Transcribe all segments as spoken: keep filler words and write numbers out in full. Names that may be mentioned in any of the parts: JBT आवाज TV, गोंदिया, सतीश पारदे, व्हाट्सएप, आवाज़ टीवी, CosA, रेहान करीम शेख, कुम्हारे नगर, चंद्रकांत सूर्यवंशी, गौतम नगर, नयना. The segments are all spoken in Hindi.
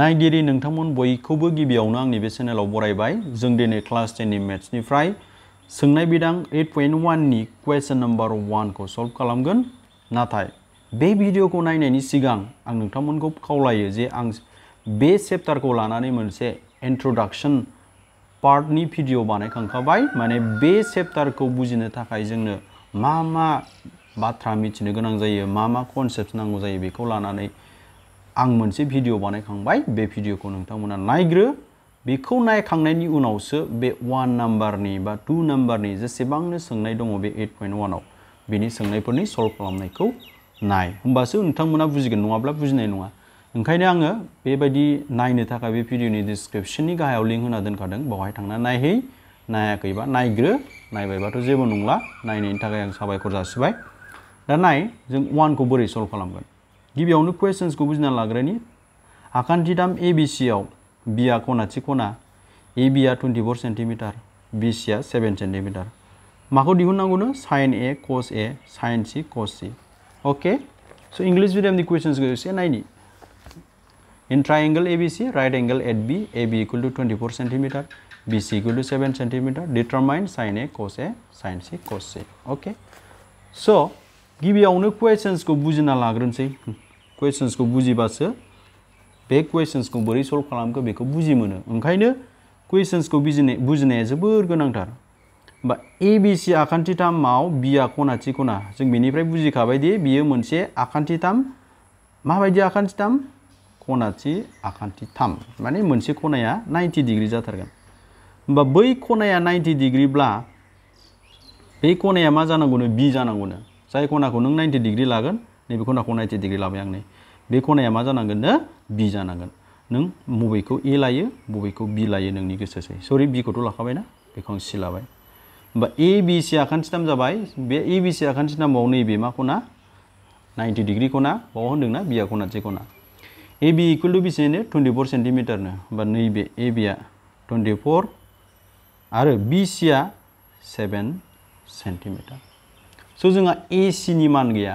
नायगिरि नोंथांमोन बयखौबो गिबियावनो आंनि बे चेनेलाव बरायबाय। जों दिनै क्लास टेन नि मैथ्सनिफ्राय सोंनाय बिदां एइट पइन्ट वन नि क्वेश्चन नम्बर वन को सल्व खालामगोन। नाथाय बे भिडिअखौ नायनायनि सिगां आं नोंथांमोनखौ खावलायो जे आं बे चैप्टारखौ लानानै मोनसे इंट्रोडक्शन पार्टनि भिडिअ बानायखांखाबाय। माने बे चैप्टारखौ बुजिनो थाखाय जोंनो मा मा बाथ्रा मिथिनो गोनां जायो, मा मा कनसेप्ट नांगौ जायो बेखौ लानानै आं मोनसे भिडिअ बानायखांबाय। बे भिडिअखौ नोंथांमोना नायग्रो। बेखौ नायखांनायनि उनावसो बे वन नम्बरनि बा टू नम्बरनि जेसेबांनो सोंनाय दङ बे एइट पइन्ट वन आव बेनि सोंनायफोरनि सल्व खालामनायखौ नाय, होमबासो नोंथांमोना बुजिगोन, नङाब्ला बुजिनाय नङा। ओंखायनो आङो बेबायदि नायनो थाखाय बे भिडिअनि डिसक्रिपशननि गाहायाव लिंक होना दोनखादों, बेवहाय थांना नायहै। नायाखैबा नायग्रो, नायबायबाथ' जेबो नंला। नायनायनि थाखाय आं साबायखर जासिबाय। दा नाय जों वन खौ बोरै सल्व खालामगोन। गिबियावनो क्वेश्चन्स खौ बुजिना लाग्रोनि। आखान्थिदाम एबीसी आव बी आ खनाथि खना, एबी आ टुवेन्टि फोर सेन्टिमिटार, बीसी आ सेभेन सेन्टिमिटार। माखौ दिहुननांगौनो sine A cos A, sine C cos C. Okay, so English medium नि क्वेश्चन्स खौ एसे नायनि। In triangle ABC right angle at B, AB equal to twenty four centimetre, BC equal to seven centimetre. Determine sine A cos A, sine C cos C. Okay, so गिबियावनो क्वेश्चन्स खौ बुजिना लाग्रोनोसै। क्वेश्चन्स को बुझीबासो बे क्वेश्चन्स को बोरै सल्व खालामखो बेखौ बुजि मोनो। ओंखायनो क्वेश्चन्स को बुजिनाय बुजिनाया जोबोर गोनांथार। बा एबीसी आखान्थि थामाव बी आ खनाथि खना, जों बेनिफ्राय बुजिखाबाय दि बियो मोनसे आखान्थि थाम। माबायदि आखान्थि थाम? खनाथि आखान्थि थाम, माने मोनसे खनाया नाइन्टि डिग्री जाथारगोन। होमबा बै खनाया नाइन्टि डिग्रीब्ला बे खनाया मा जानांगौनो? बी जानांगौनो। जाय खनाखौ नों नाइन्टि डिग्री लागोन, नैबे खनाखौ नाइन्टि डिग्री लाबाय आं, नै बे खनाया मा जानांगोन नो? बी जानांगोन। नों बबेखौ ए लायो बबेखौ बी लायो नोंनि गोसोसै। सरि, बी खौथ' लाखाबाय ना, बेखौ आं सी लाबाय। होमबा ए बी सी आखान्थि थाम जाबाय। बे ए बी सी आखान्थि थामाव नैबे मा खना? नाइन्टि डिग्री खना। बाव होनदोंना बी आ खनाथि खना। ए बी इक्वल टु बेसेनो? टुवेन्टि फोर सेन्टिमिटारनो। होमबा नैबे ए बी आ टुवेन्टि फोर आरो बी सी आ सेभेन सेन्टिमिटार। स' जोंहा ए सी नि मान गैया।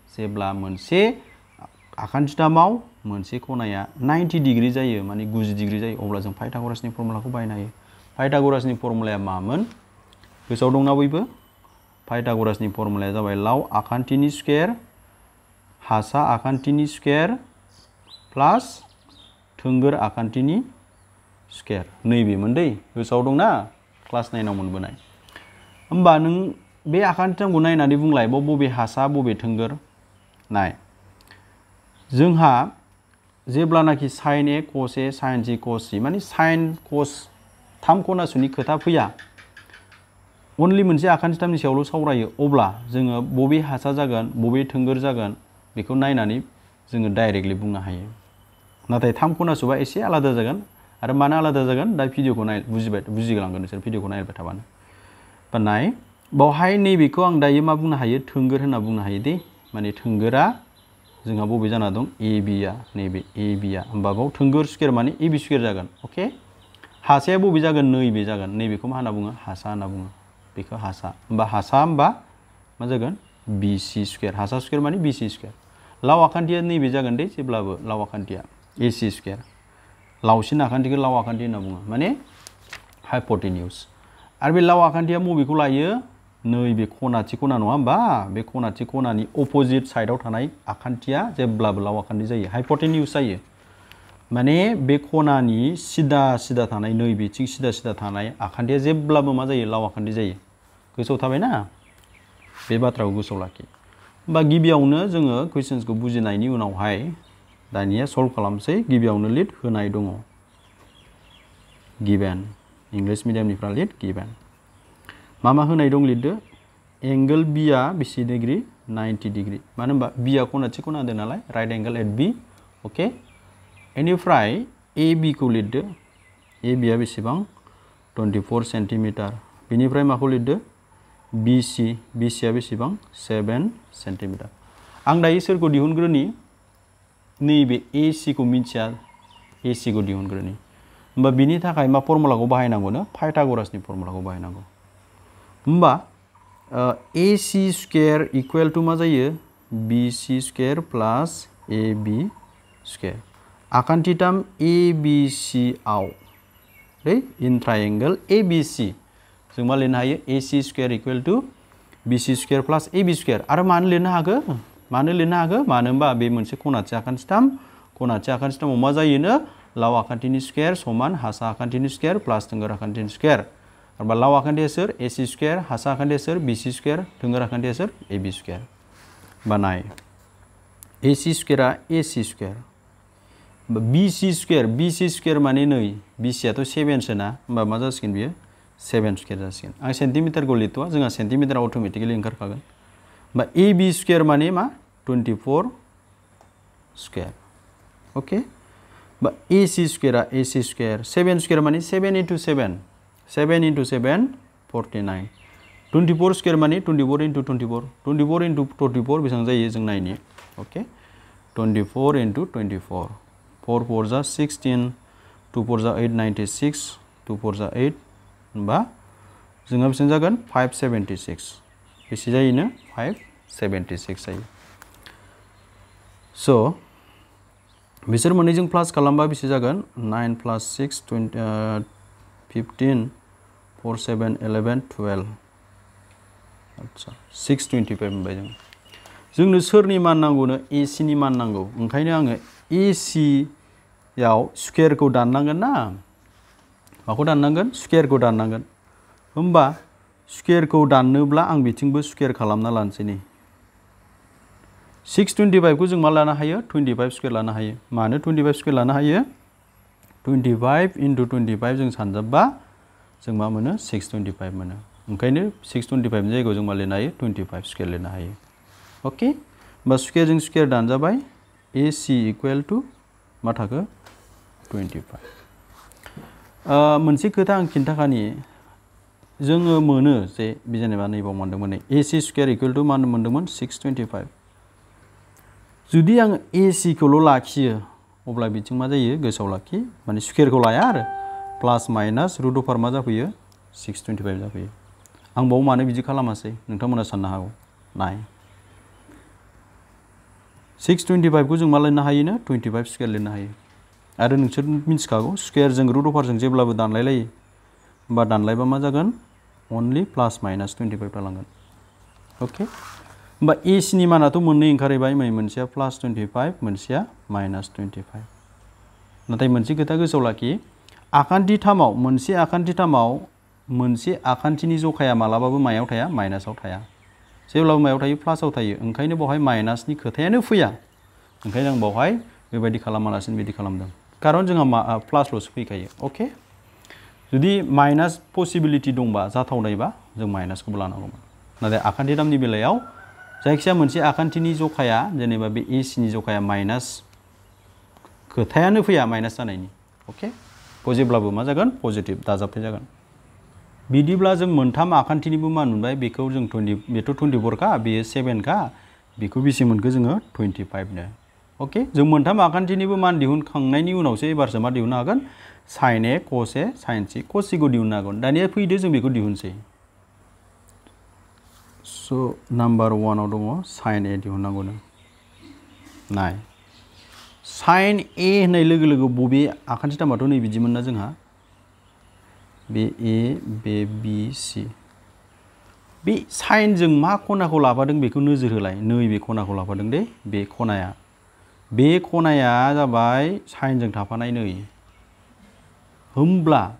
जेब्ला मोनसे आखान्थि थामाव मोनसे खनाया नाइन्टि डिग्री जायो, माने गुजि डिग्री जायो, अब्ला जों पाइथाग'रासनि फर्मुलाखौ बाहायनो हायो। पाइथाग'रासनि फर्मुलाया मामोन? गोसोआव दंना बयबो? पाइथाग'रासनि फर्मुलाया जाबाय लाव आखान्थिनि स्क्वायर हासा आखान्थिनि स्क्वायर प्लास थोंगोर आखान्थिनि स्क्वायर। नैबेमोन दै, गोसोआव दंना? क्लास नाइनाव मोनबोनाय। होमबा नों बे आखान्थि थामखौ नायनानै बुंलाय, बबे हासा बबे थोंगोर? नाय, जोंहा जेब्लानाखि sign A cos A, sine C cos सी, माने साइन कस थाम खनासुनि खोथा फैया, अनलि मोनसे आखान्थि थामनि सायावल' सावरायो, अब्ला जोङो बबे हासा जागोन बबे थोंगोर जागोन बेखौ नायनानै जोङो डाइरेक्टलि बुंनो हायो। नाथाय थाम खनासुबा एसे आलादा जागोन। आरो मानो आलादा जागोन? दा भिडिअखौ नाय, बुजिबाय बुजिलांगोन नोंसोर भिडिअखौ नायबाय थाबानो। बा नाय, बावहाय नैबेखौ आं दायो मा बुंनो हायो? थोंगोर होनना बुंनो हायो दे। माने थोंगोरा जोंहा बबे जाना दं? ए बी आ, नैबे ए बी आ। होमबा बाव थोंगोर स्क्वायर माने ए बी स्क्वायर जागोन। अके, हासाया बबे जागोन? नैबे जागोन। नैबेखौ मा होनना बुङो? हासा होनना बुङो। बेखौ हासा। होमबा हासा होमबा मा जागोन? B C square. हासा स्क्वायर माने बी सी स्क्वायर। लाव आखान्थिया नैबे जागोन दे, जेब्लाबो लाव आखान्थिया ए सी स्क्वायर। लावसिन आखान्थिखौ लाव आखान्थि होनना बुङो, माने हाइप'टेनिउस। आरो बे लाव आखान्थिया बबेखौ लायो? नैबे खनाथि खना, नङा होमबा? बे खनाथि खनानि अपोजिट साइडआव थानाय आखान्थिया जेब्लाबो लाव आखान्थि जायो, हाइप'टेनिउस जायो। माने बे खनानि सिदा सिदा थानाय नैबेथिं सिदा सिदा थानाय आखान्थिया जेब्लाबो मा जायो? लाव आखान्थि जायो। गोसोआव थाबाय ना? बे बाथ्राखौ गोसोआव लाखि। होमबा गिबियावनो जोङो क्वेश्चन्सखौ बुजिनायनि उनावहाय दानिया सल्व खालामसै। गिबियावनो लिड होनाय दङ, गिभेन। इंलिश मिडियामनिफ्राय लिड गिभेन। मा मा होनाय दं लिरदो। एंगल बी आ बेसे डिग्री? Ninety degree. मानो होनबा बी आ खनाथि खना होदों नालाय, राइट एंगल एट बी। अके, बेनिफ्राय A B को लिद्दो, A B आ बेसेबां twenty-four सेंटीमीटर, बिनिफ्राय माखौ लिद्दो B C, B C आ बेसेबां seven सेंटीमीटर। आं दायो सोरखौ दिहुनग्रोनि, नैबे A C को मिथिया, A C को दिहुनग्रोनि। होमबा बिनि थाखाय मा फर्मुलाखौ बाहायनांगौ ना, पाइथाग'रासनि फर्मुलाखौ बाहायनांगौ। होमबा A C square equal to मा जायो B C square plus A B square. आखान्थि टार्म A B C आव रे in triangle A B C जों मा लिरनो हायो A C square equal to B C square plus A B square. आरो मानो लिरनो हागो मानो लिरनो हागो मानो होनबा बे मोनसे खनाथि आखान्थि टार्म, खनाथि आखान्थि टार्माव मा जायोनो लाव आखान्थिनि स्क्वायर समान हासा आखान्थिनि स्क्वायर प्लस थोंगोर आखान्थिनि स्क्वायर। आरोबा लाव आखान्थिया सोर A C स्क्वायर, हासा आखान्थिया सोर B C स्क्वायर, थोंगोर आखान्थिया सोर A B स्क्वायर। बनाय A C स्क्वायरा A C square, B C square, B C square माने नै B C आथ' seven सोना, होमबा मा जासिगोन बियो seven स्क्वायर जासिगोन। आं सेन्टिमिटार खौ लिरथ'वा, जोंहा सेन्टिमिटार अटोमेटिकलि ओंखारखागोन। होमबा A B स्क्वायर माने मा twenty-four स्क्वायर। ओके, बा A C स्क्वायरा A C square, seven square माने seven into seven, seven into seven forty-nine, twenty-four square माने twenty-four into twenty-four, twenty-four into forty-four बेसेबां जायो जों नायनि। Okay, twenty-four into twenty-four, four four जा sixteen, two four जा eight ninety-six, two four जा eight, होमबा जोंहा बेसेबां जागोन five seventy-six, बेसे जायो नो five seventy-six जायो। सो बिसोर मोननैजों प्लास खालामबा बेसे जागोन nine plus six twenty uh, fifteen four seven eleven twelve, आच्छा six twenty-five मोनबाय। जों जोंनो सोरनि मान नांगौ नो A C नि मान नांगौ, ओंखायनो आङो A C याव स्क्वायर खौ दाननांगोन ना, माखौ दाननांगोन स्क्वायर खौ दाननांगोन। होमबा स्क्वायर खौ दाननोब्ला आं बिथिंबो स्क्वायर खालामना लानोसै नि। six twenty-five को जों मा लानो हायो twenty-five स्क्वायर लानो हायो। मानो twenty-five स्क्वायर लानो हायो, twenty-five into twenty-five जों सानजाबबा जों मा मोनो six twenty-five मोनो, ओंखायनो six twenty-five नि जायगायाव जों मा लिरनो हायो twenty-five स्क्वायर लिरनो हायो। ओके, बा स्क्वायर जों स्क्वायर दानजाबाय, A C इक्वल टु मा थाखो twenty-five। ओ मोनसे खोथा आं खिन्थाखानि, जोङो मोनो जे बिजेनेबा नैबाव मोनदोंमोन A C square equal to मा मोनदोंमोन six twenty-five। जुदि आं A C खौल' लाखियो अब्ला बिथिं मा जायो गोसोआव लाखि माने स्क्वायर खौ लाया आरो प्लास माइनास रुट अभार मा जाफैयो six twenty-five जाफैयो। आं बाव मानो बिदि खालामासै नोंथांमोना साननो हागौ। नाय six twenty-five को जों मा लिरनो हायो नो twenty-five स्क्वायर लिरनो हायो। आरो नोंसोर मिथिखागौ स्क्वायर जों रुट अभार जों जेब्लाबो दानलाय लायो, होमबा दानलायबा मा जागोन only प्लास माइनास twenty-five थालांगोन। ओके, होमबा A C नि मानाथ' मोननै ओंखारबाय, मै मोनसेया प्लास twenty-five, मोनसेया माइनास twenty-five। नाथाय मोनसे खोथा गोसोआव लाखि, आखान्थि थामाव मोनसे आखान्थि थामाव मोनसे आखान्थिनि जखाया मालाबाबो मायाव थाया माइनासाव थाया, जेब्लाबो मायाव थायो प्लासाव थायो, ओंखायनो बेवहाय माइनासनि खोथायानो फैया। ओंखायनो आं बेवहाय बेबायदि खालामालासिनो बिदि खालामदों, कारण जोंहा प्लासल'सो फैखायो। ओके, जुदि माइनास पसिबिलिटि दंबा जाथावनायबा जों माइनासखौबो लानांगौमोन, नाथाय आखान्थि थामनि बेलायाव जायखिजाया मोनसे आखान्थिनि जखाया जेनेबा बे A C नि जखाया माइनास खोथायानो फैया माइनास जानायनि। ओके, जेब्लाबो मा जागोन पजिटिभ दाजाबथाय जागोन। बिदिब्ला जों मोनथाम आखान्थिनिबो मान मोनबाय, बेखौ जों twenty, बेथ' twenty-four खा, बेयो seven खा, बेखौ बेसे मोनखो जोङो twenty-five नो। ओके, जों मोनथाम आखान्थिनिबो मान दिहुनखांनायनि उनावसो एबारसो मा दिहुननो हागोन sin A, cos A, sin C, cos C खौ दिहुननो हागोन। दानिया फैदो जों बेखौ दिहुनसै। सो नाम्बार one आव दङ sin A दिहुननांगौ नो। नाय sin A होननाय लोगो लोगो बबे आखान्थि थामाथ' नै बिदिमोन ना जोंहा, बे A bay B C, bay sin जों मा खनाखौ लाफादों बेखौ नोजोर होलाय, नै बे खनाखौ लाफादों दे, बे खनाया बे खनाया जाबाय sin जों थाफानाय नै। होमब्ला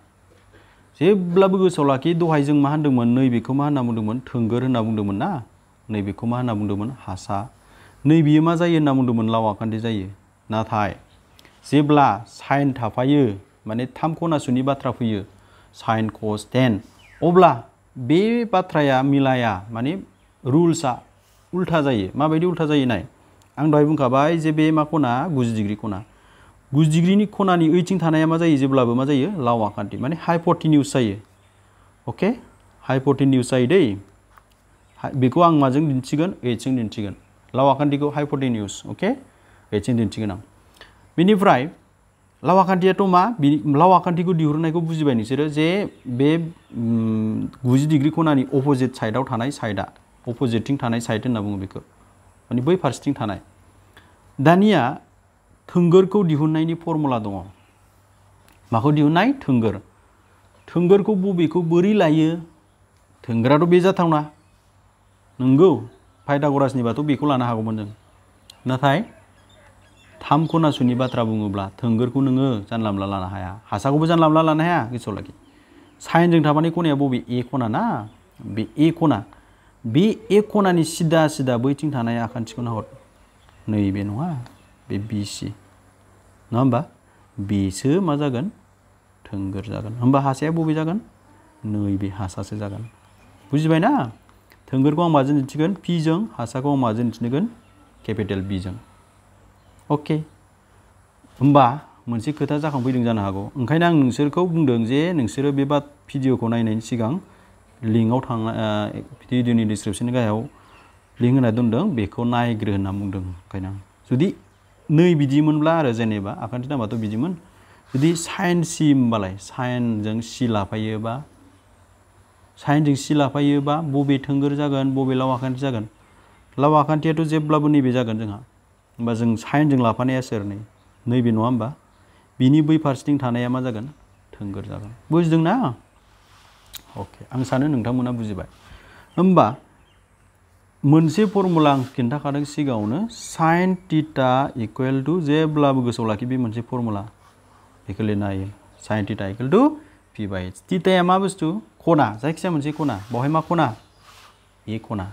जेब्लाबो गोसोआव लाखि दहाय जों मा होनदोंमोन नैबेखौ मा होनना बुंदोंमोन थोंगोर होनना बुंदोंमोन ना, नैबेखौ मा होनना बुंदोंमोन हासा, नैबेयो मा जायो होनना बुंदोंमोन लाव आखान्थि जायो। नाथाय जेब्ला sin थाफायो माने थाम खनासुनि बाथ्रा फैयो sin cos tan, अब्ला बे बाथ्राया मिलाया, माने रुल्सआ उल्था जायो। माबायदि उल्था जायो नाय, आं दहाय बुंखाबाय जे बे मा खना गुजि डिग्रि खना, गुज डिग्रीनि खनानि ओइथिं थानाया मा जायो जेब्लाबो मा जायो लावा कान्थि माने हाइपोटेन्यूस जायो ओके हाइपोटेन्यूस जायो दै बेखौ आं माजों दिन्थिगोन एजों दिन्थिगोन लावा कान्थिखौ हाइपोटेन्यूस ओके एजों दिन्थिगोन आं बेनिफ्राय लावा कान्थियाथ' मा लावा कान्थिखौ दिहुरनायखौ बुजिबाय नोंसोरो जे बे गुजि डिग्री खनानि अपोजिट साइडआव थानाय साइडआ अपोजिटथिं थानाय साइड होनना बुङो बेखौ माने बै फारसेथिं थानाय दानिया थोंगोरखौ दिहुननायनि फर्मुला दङ माखौ दिहुननाय थोंगोर थोंगोरखौ बबेखौ बोरै लायो थोंगोराथ' बे जाथावना नंगौ पाइथागरासनिबाथ' बेखौ लानो हागौमोन जों नाथाय थाम खनासुनि बाथ्रा बुङोब्ला थोंगोरखौ नोङो जानला मोनला लानो हाया हासाखौबो जानला मोनला लानो हाया गोसोआव लाखि साइनजों थाबानि खनाया बबे ए खना ना बे ए खना बे ए खनानि सिदा सिदा बैथिं थानाय आखान्थिखौ नाहर नैबे नङा बे बीसी ना होमबा बेसो मा जागोन थोंगोर जागोन होमबा हासाया बबे जागोन नैबे हासासो जागोन बुजिबाय ना थोंगोरखौ आं माजों दिन्थिगोन पी जों हासाखौ आं माजों दिन्थिगोन कैपिटल बी जों ओके होमबा मोनसे खोथा जाखांफैदों जानो हागौ ओंखायनो आं नोंसोरखौ बुंदों जे नोंसोरो बे बाथ भिडिअखौ नायनायनि सिगां लिंकआव थांना भिडिअनि डिस्क्रिप्शननि गाहायाव लिंक होना दोनदों बेखौ नायग्रो होनना बुंदों ओंखायनो आं जुदि नै बिदिमोनब्ला आरो जेनेबा आखान्थि नामाथ' बिदिमोन जुदि साइन सि होनबालाय साइनजों सि लाफायोबा साइनजों सि लाफायोबा बबे थोंगोर जागोन बबे लाव आखान्थि जागोन लाव आखान्थियाथ' जेब्लाबो नैबे जागोन जोंहा होमबा जों साइनजों लाफानाया सोर नै नैबे नङा होमबा बिनि बै फारसेथिं थानाया मा जागोन थोंगोर जागोन बुजिदों ना ओके आं सानो नोंथांमोना बुजिबाय होमबा मोनसे फर्मुला आं खिन्थाखादों सिगाङावनो sin थीटा इक्वल टू जेब्लाबो गोसोआव लाखि बे मोनसे फर्मुला बेखौ लिरनो हायो sin theta equal to p by h थीटाया मा बुस्थु खना जायखिजाया मोनसे खना बावहाय मा खना ए खना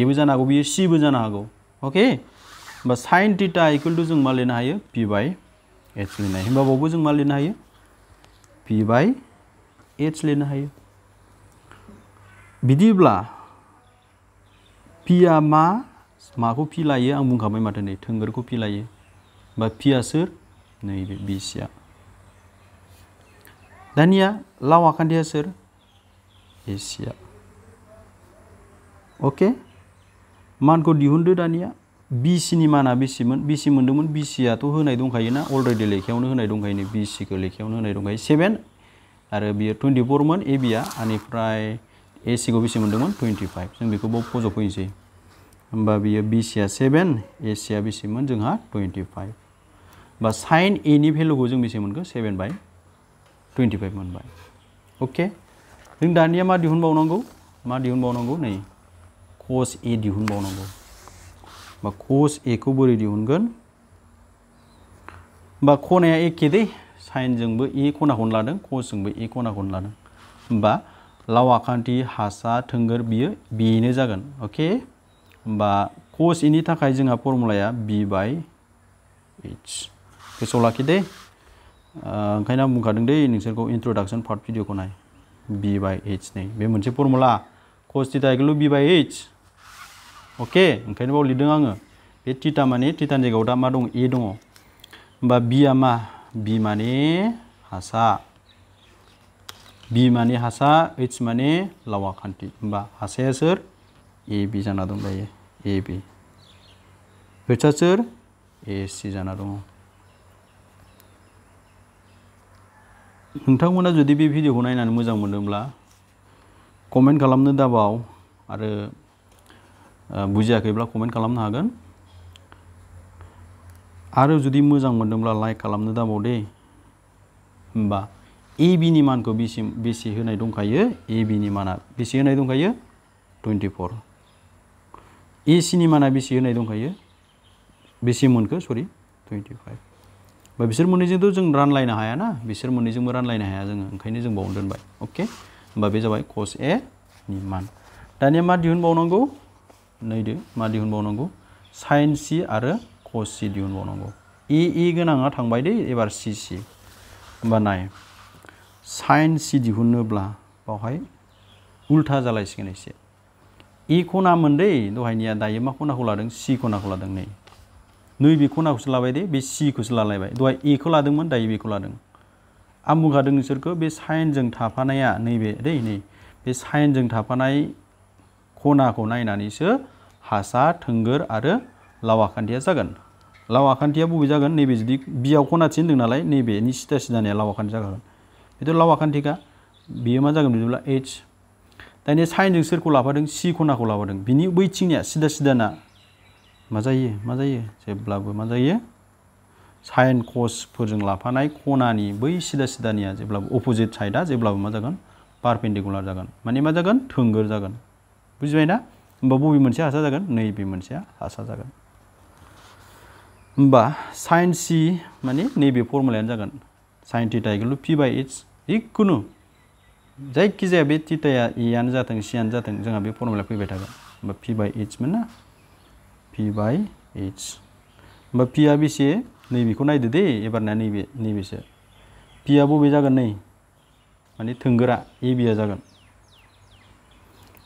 एबो जानो हागौ बियो c बो जानो हागौ ओके होमबा sin थीटा इक्वल टू जों मा लिरनो हायो p बाय h लिरनाय होमबा बावबो जों मा लिरनो हायो p बाय h लिरनो हायो बिदिब्ला पी आ मा माखौ पी लायो आं बुंखाबाय माथो नै थोंगोरखौ पी लायो बा पी आ सोर नै बे बीसी आ दानिया लाव आखान्थिया सोर एसी आ ओके मानखौ दिहुनदो दानिया बीसी नि माना बेसेमोन बीसी मोनदोंमोन बीसी आथ' होनाय दंखायो ना अलरेडी लेखायावनो होनाय दंखायो नै बीसी खौ लेखायावनो होनाय दंखायो सेभेन आरो बियो टुवेन्टि फोर मोन ए बि आ आनिफ्राय एसी को बेसे मोनदोंमोन टुवेन्टि फाइव जों बेखौ बाव फजब फैनोसै होमबा बियो बीसी आ सेभेन एसी आ बेसे मोन जोंहा टुवेन्टि फाइव बा sin a नि भेलुखौ जों बेसे मोनखो सेभेन बाय टुवेन्टि फाइव मोनबाय ओके जों दानिया मा दिहुनबावनांगौ मा दिहुनबावनांगौ नै cos a दिहुनबावनांगौ बा cos a खौ बोरै दिहुनगोन बा खनाया एखे दै sin जोंबो a खनाखौनो लादों cos जोंबो a खनाखौनो लादों होमबा लाव आखान्थि हासा थोंगोर बियो बेनो जागोन ओके होमबा cos a नि थाखाय जोंहा फर्मुलाया b बाय h गोसोआव लाखि दे ओंखायनो आं बुंखादों दे नोंसोरखौ इन्ट्रोडक्शन पार्ट भिडिअखौ नाय b बाय h नै बे मोनसे formula cos theta equal b by h okay ओंखायनो बाव लिरदों आङो बे थीटा माने थीटानि जायगायाव दा मा दं a दङ होमबा b आ मा b माने हासा बी माने हासा h माने लावा कान्थि होमबा हासाया सोर ए बी जाना दं दायो ए बी हेचा सोर ए सी जाना दं नोंथांमोना जुदि बे भिडिअखौ नायनानै मोजां मोनदोंब्ला कमेन्ट खालामनो दाबाव आरो बुजियाखैब्ला कमेन्ट खालामनो हागोन आरो जुदि मोजां मोनदोंब्ला लाइक खालामनो दाबाव दे होमबा A B नि मानखौ बेसे बेसे होनाय दंखायो A B नि माना बेसे होनाय दंखायो टुवेन्टि फोर A C नि माना बेसे होनाय दंखायो बेसे मोनखो सॉरी टुवेन्टि फाइव बा बिसोर मोननैजोंथ' जों रानलायनो हाया ना बिसोर मोननैजोंबो रानलायनो हाया जोङो ओंखायनो जों बावनो दोनबाय ओके होमबा बे जाबाय cos A नि मान दानिया मा दिहुनबावनांगौ नैदो मा दिहुनबावनांगौ sin C आरो cos C दिहुनबावनांगौ A A गोनाङा थांबाय दै एबार C C होमबा नाय sin c दिहुनोब्ला बावहाय उल्था जालायसिगोन एसे ए खना मोनदै दहायनिया दायो मा खनाखौ लादों c खनाखौ लादों नै Nui be kona kuslabade, be C kuslalabe. Do I ecoladum, die becoladum? Amukadung circle, be signs and tapanaya, nebe, deni. Be signs and tapanai kona konaina is a hasa, tunger, other lawakantia zagan. Lawakantia buzagan, nebis dick, be a kona cindinalai, nebe, nistas than a lawakan zagan. It lawakantica, be a mazagam H. Then a signs and circle abading, C kona colabading. Bini witching sidasdana. Mazaye, mazaye, जेब्लाबो mazaye. Sign cos purjung lapanai, konani, by sidasidania, जेब्लाबो opposite side, जेब्लाबो mazagan, perpendicular zagan. Mani mazagan, thunger zagan. Bujvena, babu bimansia zagan, nay bimansia, asa zagan. Mba, sign C, mani, navy formula zagan. Sign theta equal to P by H, ikunu. Jaikizia be theta ian zatang, sian zatang, zangabi formula P by zagan. But P by H mana. P by H. But P A B C navy kunai the day, ever navy navy sir. P Abu Bizagan Mani Tungura, E B Azagan.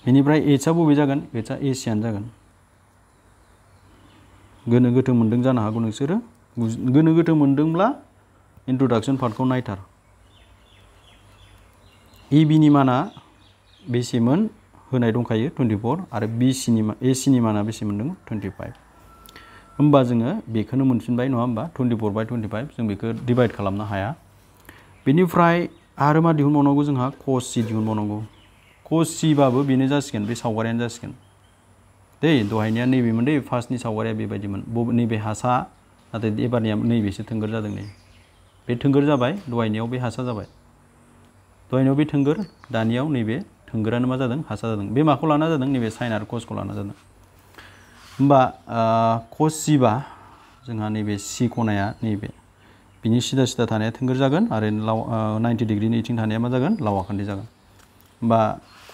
Mini bright H Abu Bizagan, it's a Asian Zagan. Gonna go to Mundungan Hagun Sira, Gonna go to Mundungla, introduction for Coniter. E B Nimana, B Simon. होनाय दंखायो twenty-four आरो B सिनिमा A सिनिमाना बेसेमोन दं twenty-five होमबा जोङो बेखौनो मोनफिनबाय नङा होमबा twenty-four by twenty-five जों बेखौ डिवाइड खालामनो हाया बेनिफ्राय आरो मा दिहुनबावनांगौ जोंहा cos C दिहुनबावनांगौ cos C बाबो बेनो जासिगोन बे सावगारियानो जासिगोन दै दहायनिया नैबेमोन दै फार्स्टनि सावगारिया बेबायदिमोन नैबे हासा नाथाय एबारनिया नैबेसो थोंगोर जादों नै बे थोंगोर जाबाय दहायनियाव बे हासा जाबाय दहायनियाव बे थोंगोर दानियाव नैबे थोंगोरानो मा जादों हासा जादों बे माखौ लाना जादों नैबे साइन आरो कस खौ लाना जादों होमबा कस C बा जोंहा नैबे C खनाया नैबे बिनि सिदा सिदा थानाया थोंगोर जागोन आरो ninety डिग्रिनि इथिं थानाया मा जागोन लावाखान्थि जागोन होमबा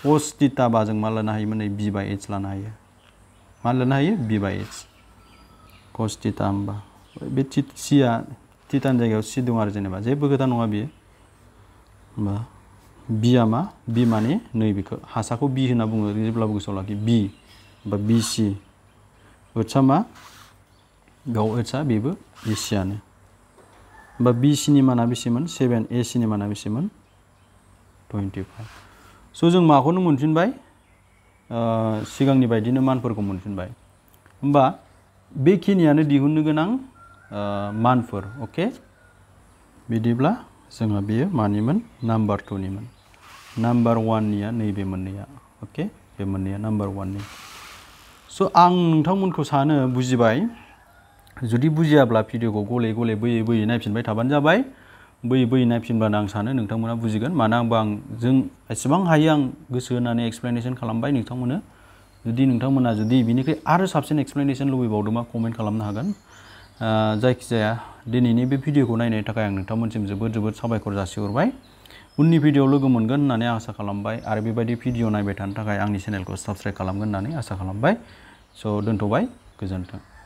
कस थीटा बा जों मा लानो हायोमोन नै B by H लानो हायो मा लानो हायो B by H cos theta होमबा बे C आ थीटानि जायगायाव C दं आरो जेनेबा जेबो खोथा नङा बियो होमबा Biama, B money, Nubiko, Hasako B in Abu Riblabussolaki, B, but B C. Uchama Go Utsa Bibu, Isiane. But B cinema abisiman, seven A cinema abisiman, twenty five. Susan Mahonu Muntin by Sigani by Dinaman for Communtin by Mba Bikiniana di Hunuganang Manfur, okay? Bidibla. जोंहा बेयो मानिमोन नम्बर two निमोन नम्बर one निया नैबे मोननैया ओके बे मोननैया नम्बर one नि स' आं नोंथांमोनखौ सानो बुजिबाय जुदि बुजियाब्ला भिडिअखौ गले गले बोयै बोयै नायफिनबाय थाबानो जाबाय बोयै बोयै नायफिनबानो आं सानो नोंथांमोना बुजिगोन मानो होनबा आं जों एसेबां हायो आं गोसो होनानै एक्सप्लेनेशन खालामबाय नोंथांमोननो जुदि नोंथांमोना जुदि बिनिख्रुइ आरो साबसिन एक्सप्लेनेशन लुबैबावदोंबा कमेन्ट खालामनो हागोन जायखिजाया दिनैनि बे भिडिअखौ नायनायनि थाखाय आं नोंथांमोनसिम जोबोद जोबोद साबायखर जासिहरबाय उननि भिडिअआव लोगो मोनगोन होननानै आसा खालामबाय आरो बेबायदि भिडिअ नायबाय थानो थाखाय आंनि चेनेलखौ साबस्क्राइब खालामगोन होननानै आसा खालामबाय स' दोनथ'बाय गोजोन्थों